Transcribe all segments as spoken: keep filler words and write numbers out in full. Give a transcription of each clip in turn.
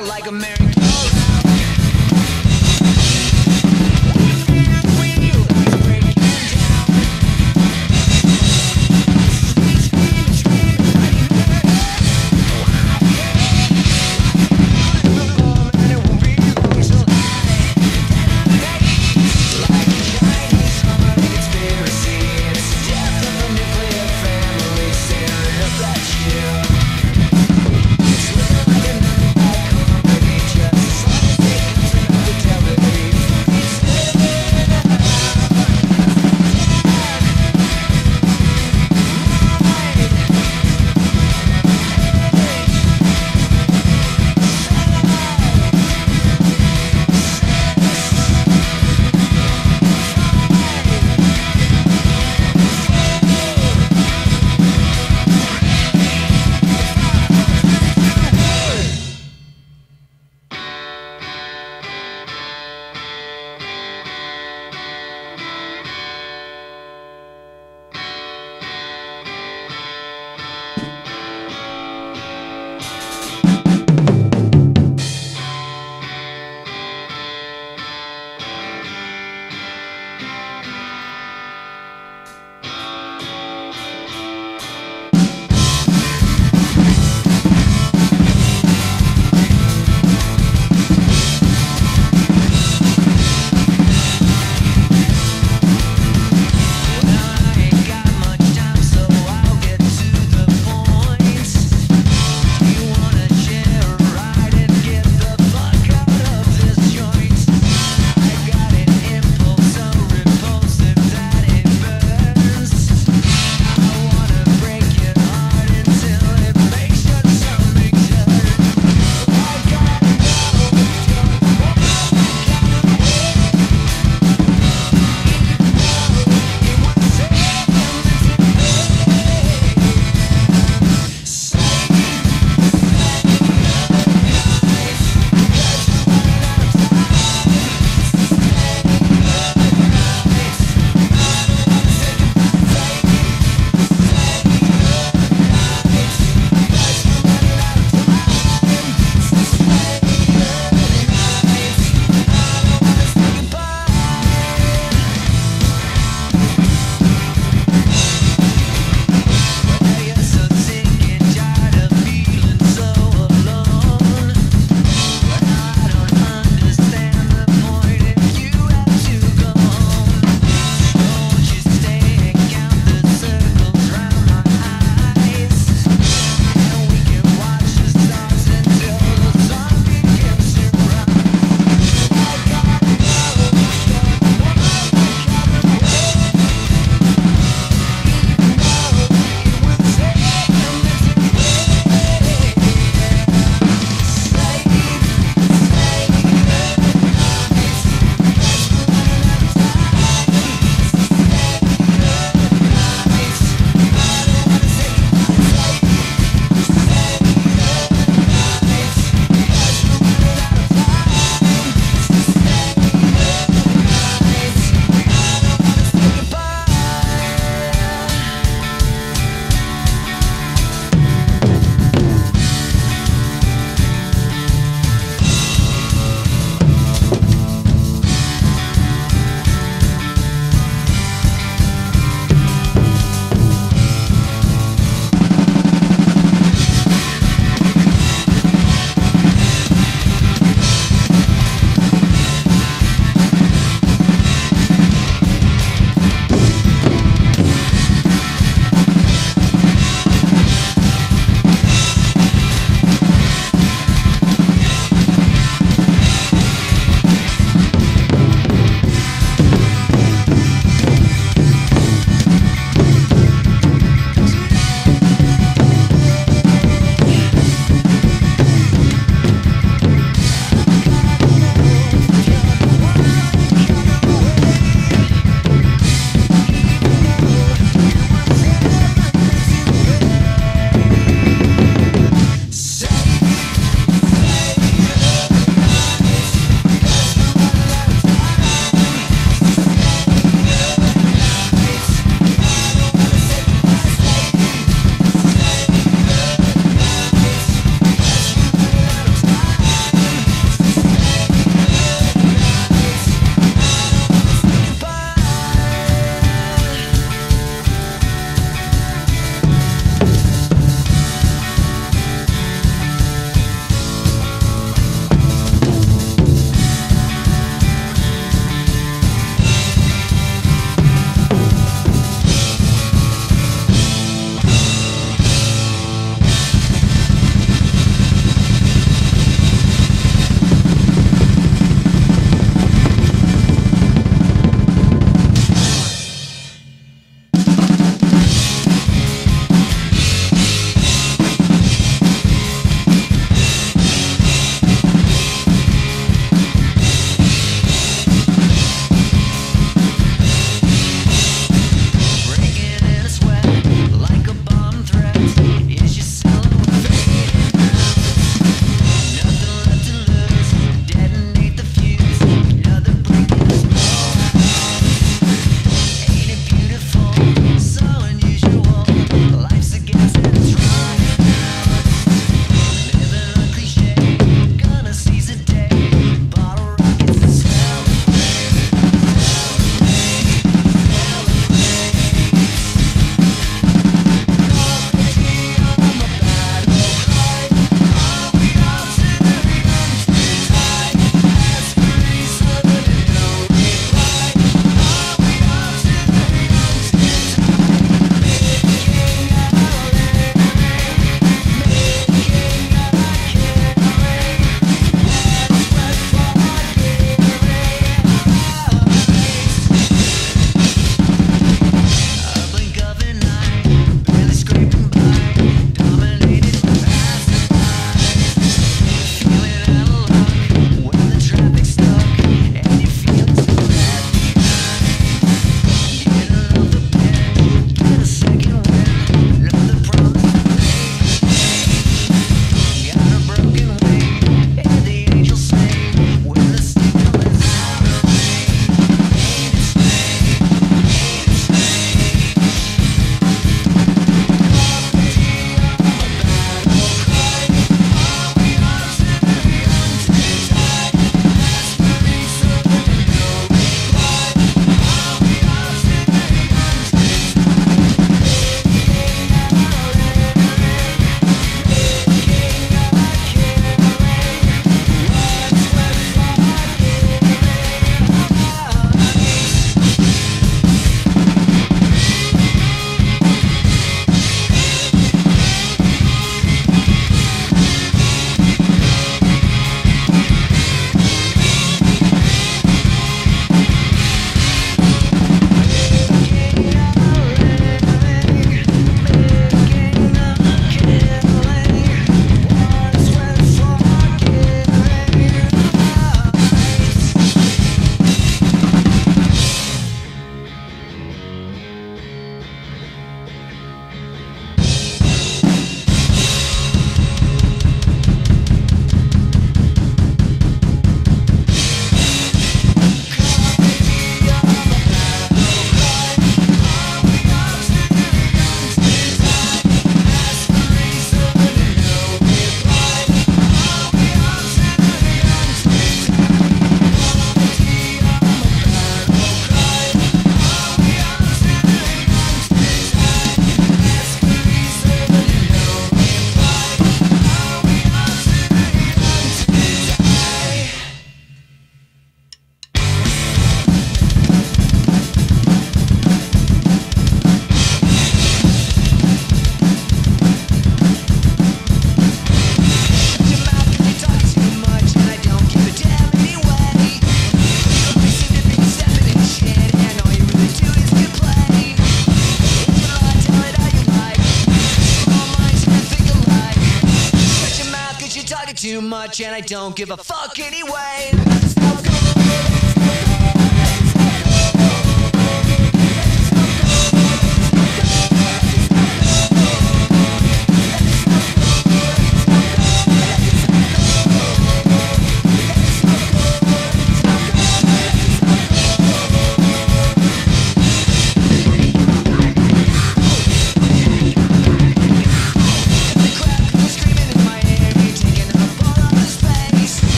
out like a merry you much and I don't give a fuck anyway.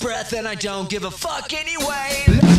Breath and I don't give a fuck anyway.